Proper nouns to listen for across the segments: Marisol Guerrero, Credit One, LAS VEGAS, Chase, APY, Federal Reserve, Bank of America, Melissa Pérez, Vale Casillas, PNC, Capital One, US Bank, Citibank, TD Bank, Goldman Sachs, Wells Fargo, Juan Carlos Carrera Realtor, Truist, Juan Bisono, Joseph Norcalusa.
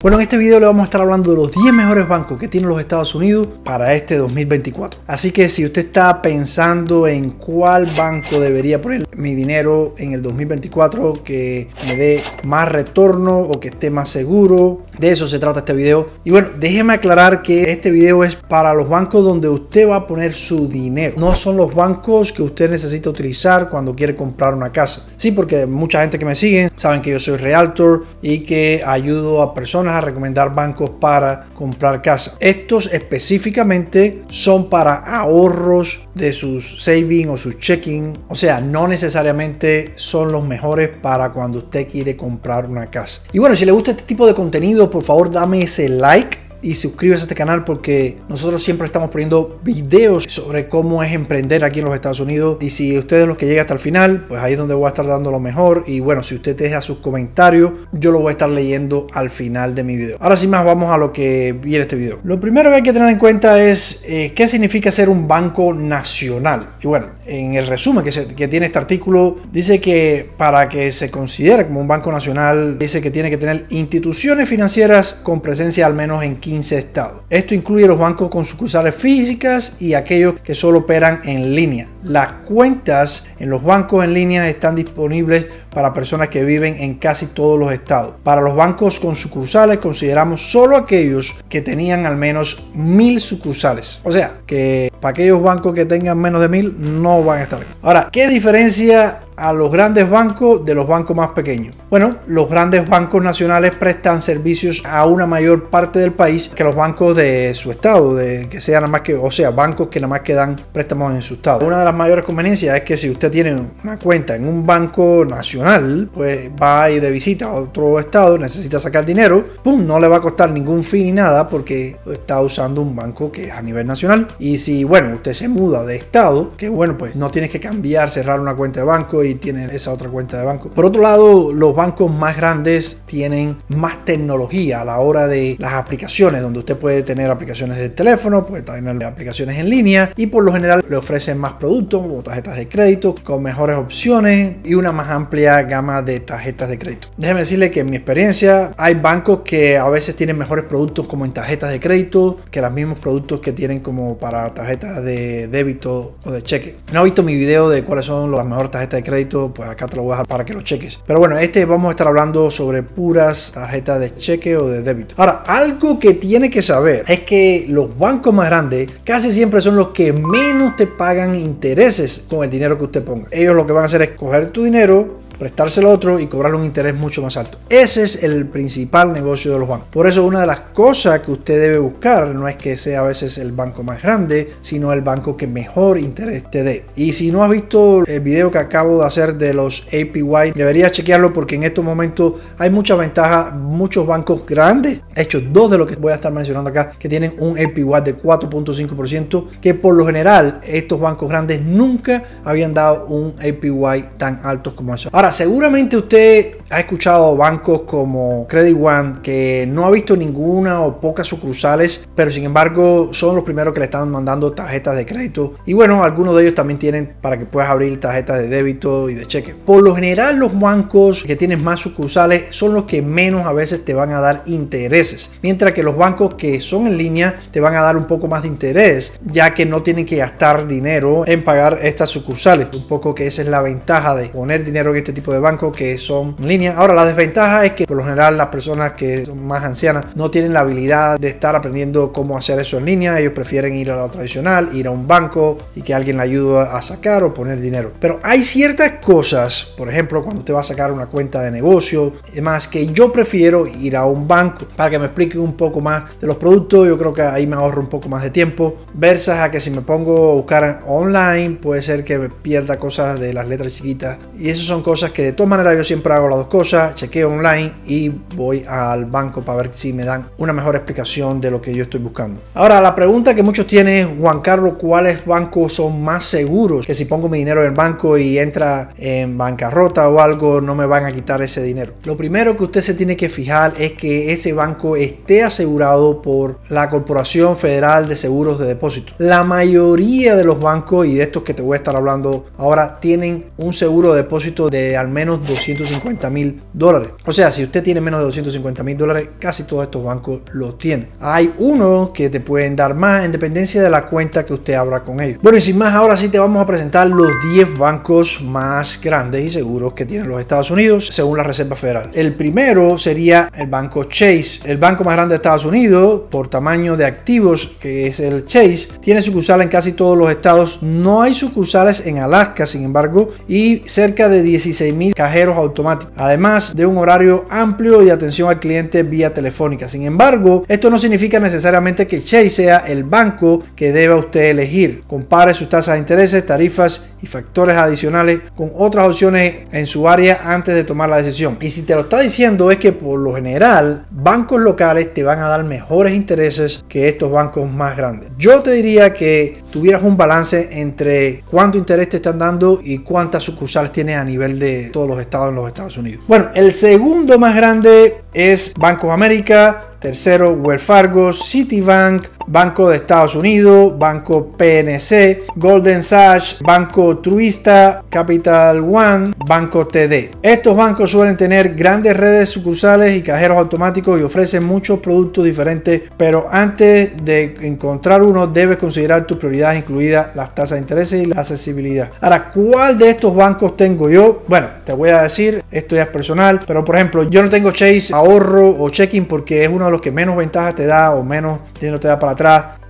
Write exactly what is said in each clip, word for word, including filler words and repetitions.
Bueno, en este video le vamos a estar hablando de los diez mejores bancos que tienen los Estados Unidos para este dos mil veinticuatro. Así que si usted está pensando en cuál banco debería poner mi dinero en el dos mil veinticuatro que me dé más retorno o que esté más seguro, de eso se trata este video. Y bueno, déjeme aclarar que este video es para los bancos donde usted va a poner su dinero. No son los bancos que usted necesita utilizar cuando quiere comprar una casa. Sí, porque mucha gente que me sigue saben que yo soy realtor y que ayudo a personas a recomendar bancos para comprar casa. Estos específicamente son para ahorros de sus savings o sus checking, o sea, no necesariamente son los mejores para cuando usted quiere comprar una casa. Y bueno, si le gusta este tipo de contenido, por favor dame ese like y suscríbase a este canal, porque nosotros siempre estamos poniendo videos sobre cómo es emprender aquí en los Estados Unidos. Y si ustedes los que llegan hasta el final, pues ahí es donde voy a estar dando lo mejor. Y bueno, si usted deja sus comentarios, yo los voy a estar leyendo al final de mi video. Ahora sin más, vamos a lo que viene este video. Lo primero que hay que tener en cuenta es eh, qué significa ser un banco nacional. Y bueno, en el resumen que, se, que tiene este artículo, dice que para que se considere como un banco nacional, dice que tiene que tener instituciones financieras con presencia al menos en quince estados. Esto incluye los bancos con sucursales físicas y aquellos que solo operan en línea. Las cuentas en los bancos en línea están disponibles para personas que viven en casi todos los estados. Para los bancos con sucursales consideramos solo aquellos que tenían al menos mil sucursales. O sea, que para aquellos bancos que tengan menos de mil no van a estar. Ahora, ¿qué diferencia a los grandes bancos de los bancos más pequeños? Bueno, los grandes bancos nacionales prestan servicios a una mayor parte del país que los bancos de su estado, de que sean nada más que, o sea, bancos que nada más que dan préstamos en su estado. Una de las mayores conveniencias es que si usted tiene una cuenta en un banco nacional, pues va y de visita a otro estado, necesita sacar dinero, pum, no le va a costar ningún fee ni nada porque está usando un banco que es a nivel nacional. Y si, bueno, usted se muda de estado, que bueno, pues no tienes que cambiar, cerrar una cuenta de banco y y tienen esa otra cuenta de banco. Por otro lado, los bancos más grandes tienen más tecnología a la hora de las aplicaciones, donde usted puede tener aplicaciones de teléfono, puede tener aplicaciones en línea y por lo general le ofrecen más productos o tarjetas de crédito con mejores opciones y una más amplia gama de tarjetas de crédito. Déjeme decirle que en mi experiencia hay bancos que a veces tienen mejores productos como en tarjetas de crédito que los mismos productos que tienen como para tarjetas de débito o de cheque. ¿No ha visto mi video de cuáles son las mejores tarjetas de crédito? Pues acá te lo voy a dejar para que lo cheques. Pero bueno, este vamos a estar hablando sobre puras tarjetas de cheque o de débito. Ahora, algo que tiene que saber es que los bancos más grandes casi siempre son los que menos te pagan intereses con el dinero que usted ponga. Ellos lo que van a hacer es coger tu dinero, prestárselo a otro y cobrarle un interés mucho más alto. Ese es el principal negocio de los bancos. Por eso una de las cosas que usted debe buscar no es que sea a veces el banco más grande, sino el banco que mejor interés te dé. Y si no has visto el video que acabo de hacer de los A P Y, deberías chequearlo porque en estos momentos hay muchas ventajas. Muchos bancos grandes, de hecho dos de los que voy a estar mencionando acá, que tienen un A P Y de cuatro punto cinco por ciento, que por lo general estos bancos grandes nunca habían dado un A P Y tan alto como eso. Ahora, seguramente usted ha escuchado bancos como Credit One, que no ha visto ninguna o pocas sucursales, pero sin embargo son los primeros que le están mandando tarjetas de crédito. Y bueno, algunos de ellos también tienen para que puedas abrir tarjetas de débito y de cheque. Por lo general, los bancos que tienen más sucursales son los que menos a veces te van a dar intereses, mientras que los bancos que son en línea te van a dar un poco más de interés, ya que no tienen que gastar dinero en pagar estas sucursales. Un poco que esa es la ventaja de poner dinero en este tipo de bancos que son en línea. Ahora, la desventaja es que por lo general las personas que son más ancianas no tienen la habilidad de estar aprendiendo cómo hacer eso en línea. Ellos prefieren ir a lo tradicional, ir a un banco y que alguien le ayude a sacar o poner dinero. Pero hay ciertas cosas, por ejemplo, cuando usted va a sacar una cuenta de negocio y demás, que yo prefiero ir a un banco para que me expliquen un poco más de los productos. Yo creo que ahí me ahorro un poco más de tiempo, versus a que si me pongo a buscar online puede ser que me pierda cosas de las letras chiquitas. Y esas son cosas que de todas maneras yo siempre hago las dos cosas, chequeo online y voy al banco para ver si me dan una mejor explicación de lo que yo estoy buscando. Ahora, la pregunta que muchos tienen es: Juan Carlos, ¿cuáles bancos son más seguros? Que si pongo mi dinero en el banco y entra en bancarrota o algo, no me van a quitar ese dinero. Lo primero que usted se tiene que fijar es que ese banco esté asegurado por la Corporación Federal de Seguros de Depósito. La mayoría de los bancos, y de estos que te voy a estar hablando ahora, tienen un seguro de depósito de al menos doscientos cincuenta mil mil dólares. O sea, si usted tiene menos de doscientos cincuenta mil dólares, casi todos estos bancos lo tienen. Hay unos que te pueden dar más en dependencia de la cuenta que usted abra con ellos. Bueno, y sin más, ahora sí te vamos a presentar los diez bancos más grandes y seguros que tienen los Estados Unidos según la Reserva Federal. El primero sería el banco Chase, el banco más grande de Estados Unidos por tamaño de activos, que es el Chase. Tiene sucursales en casi todos los estados. No hay sucursales en Alaska, sin embargo, y cerca de dieciséis mil cajeros automáticos, además de un horario amplio y atención al cliente vía telefónica. Sin embargo, esto no significa necesariamente que Chase sea el banco que deba usted elegir. Compare sus tasas de intereses, tarifas y factores adicionales con otras opciones en su área antes de tomar la decisión. Y si te lo está diciendo es que por lo general bancos locales te van a dar mejores intereses que estos bancos más grandes. Yo te diría que tuvieras un balance entre cuánto interés te están dando y cuántas sucursales tienes a nivel de todos los estados en los Estados Unidos. Bueno, el segundo más grande es Bank of America. Tercero, Wells Fargo, Citibank, Banco de Estados Unidos, Banco P N C, Goldman Sachs, Banco Truista, Capital One, Banco T D. Estos bancos suelen tener grandes redes sucursales y cajeros automáticos y ofrecen muchos productos diferentes, pero antes de encontrar uno debes considerar tus prioridades, incluidas las tasas de interés y la accesibilidad. Ahora, ¿cuál de estos bancos tengo yo? Bueno, te voy a decir, esto ya es personal, pero por ejemplo, yo no tengo Chase Ahorro o Checking porque es uno de los que menos ventajas te da o menos dinero te da para atrás.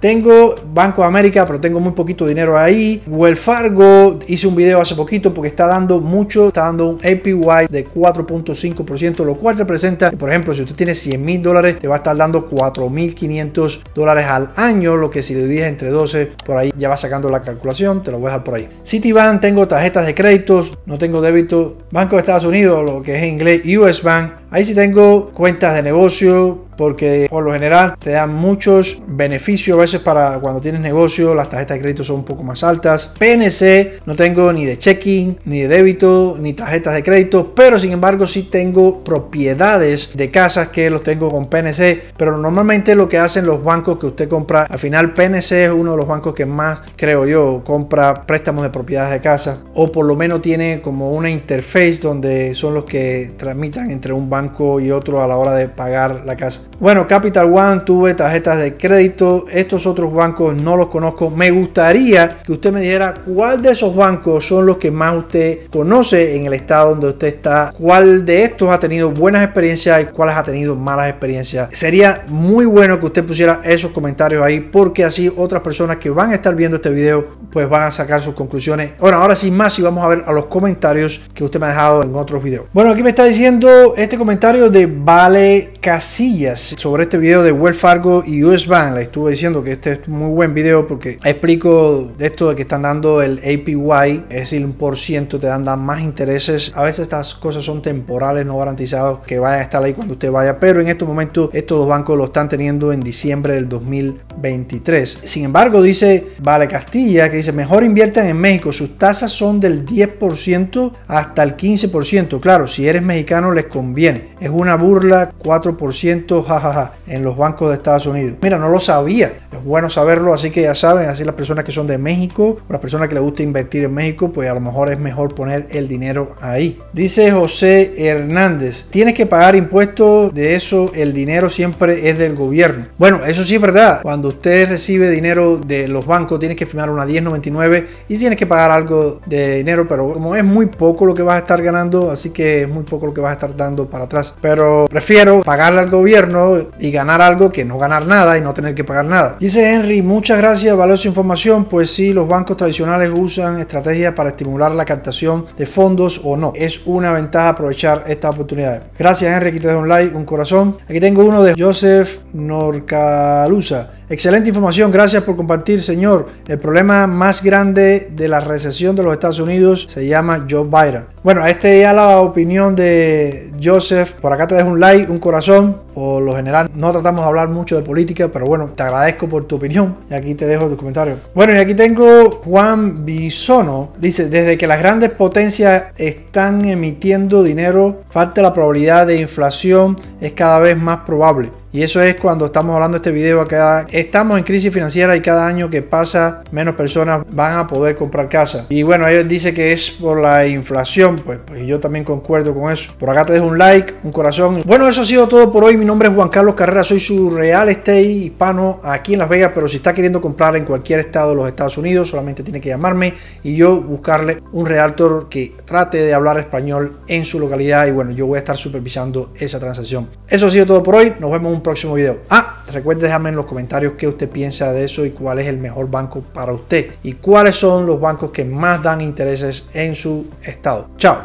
Tengo Banco de América, pero tengo muy poquito dinero ahí. Wells Fargo, hice un video hace poquito porque está dando mucho, está dando un A P Y de cuatro punto cinco por ciento, lo cual representa, por ejemplo, si usted tiene cien mil dólares, te va a estar dando cuatro mil quinientos dólares al año, lo que si le divides entre doce, por ahí ya va sacando la calculación, te lo voy a dejar por ahí. Citibank, tengo tarjetas de créditos, no tengo débito. Banco de Estados Unidos, lo que es en inglés U S Bank, ahí sí tengo cuentas de negocio, porque por lo general te dan muchos beneficios a veces para cuando tienes negocio, las tarjetas de crédito son un poco más altas. P N C, no tengo ni de checking, ni de débito, ni tarjetas de crédito, pero sin embargo sí tengo propiedades de casas que los tengo con P N C, pero normalmente lo que hacen los bancos que usted compra, al final P N C es uno de los bancos que más, creo yo, compra préstamos de propiedades de casas, o por lo menos tiene como una interface donde son los que tramitan entre un banco y otro a la hora de pagar la casa. Bueno, Capital One, tuve tarjetas de crédito. Estos otros bancos no los conozco. Me gustaría que usted me dijera cuál de esos bancos son los que más usted conoce en el estado donde usted está, cuál de estos ha tenido buenas experiencias y cuáles ha tenido malas experiencias. Sería muy bueno que usted pusiera esos comentarios ahí, porque así otras personas que van a estar viendo este video pues van a sacar sus conclusiones. Bueno, ahora sin más, y vamos a ver a los comentarios que usted me ha dejado en otros videos. Bueno, aquí me está diciendo este comentario de Vale Casillas sobre este video de Wells Fargo y U S Bank. Le estuve diciendo que este es un muy buen video porque explico de esto de que están dando el A P Y, es decir, un por ciento, te dan, dan más intereses. A veces estas cosas son temporales, no garantizados que vayan a estar ahí cuando usted vaya, pero en estos momentos estos dos bancos lo están teniendo en diciembre del dos mil veintitrés. Sin embargo, dice Vale Castilla, que dice, mejor inviertan en México, sus tasas son del diez por ciento hasta el quince por ciento. Claro, si eres mexicano les conviene, es una burla, cuatro por ciento jajaja en los bancos de Estados Unidos. Mira, no lo sabía, es bueno saberlo, así que ya saben, así las personas que son de México o las personas que les gusta invertir en México, pues a lo mejor es mejor poner el dinero ahí. Dice José Hernández, tienes que pagar impuestos, de eso el dinero siempre es del gobierno. Bueno, eso sí es verdad, cuando usted recibe dinero de los bancos tienes que firmar una diez noventa y nueve y tienes que pagar algo de dinero, pero como es muy poco lo que vas a estar ganando, así que es muy poco lo que vas a estar dando para atrás, pero prefiero pagarle al gobierno y ganar algo que no ganar nada y no tener que pagar nada. Dice Henry, muchas gracias, valiosa información. Pues sí, los bancos tradicionales usan estrategias para estimular la captación de fondos o no. Es una ventaja aprovechar estas oportunidades. Gracias Henry, aquí te dejo un like, un corazón. Aquí tengo uno de Joseph Norcalusa. Excelente información, gracias por compartir, señor. El problema más grande de la recesión de los Estados Unidos se llama Joe Biden. Bueno, esta es la opinión de Joseph. Por acá te dejo un like, un corazón. Por lo general no tratamos de hablar mucho de política, pero bueno, te agradezco por tu opinión y aquí te dejo tu comentario. Bueno, y aquí tengo Juan Bisono. Dice, desde que las grandes potencias están emitiendo dinero, falta la probabilidad de inflación, es cada vez más probable. Y eso es cuando estamos hablando de este video acá. Estamos en crisis financiera y cada año que pasa menos personas van a poder comprar casa. Y bueno, ellos dicen que es por la inflación. Pues, pues yo también concuerdo con eso. Por acá te dejo un like, un corazón. Bueno, eso ha sido todo por hoy. Mi nombre es Juan Carlos Carrera. Soy su real estate hispano aquí en Las Vegas. Pero si está queriendo comprar en cualquier estado de los Estados Unidos, solamente tiene que llamarme y yo buscarle un realtor que trate de hablar español en su localidad. Y bueno, yo voy a estar supervisando esa transacción. Eso ha sido todo por hoy. Nos vemos en un próximo video. Ah, recuerde dejarme en los comentarios qué usted piensa de eso y cuál es el mejor banco para usted y cuáles son los bancos que más dan intereses en su estado. Chao.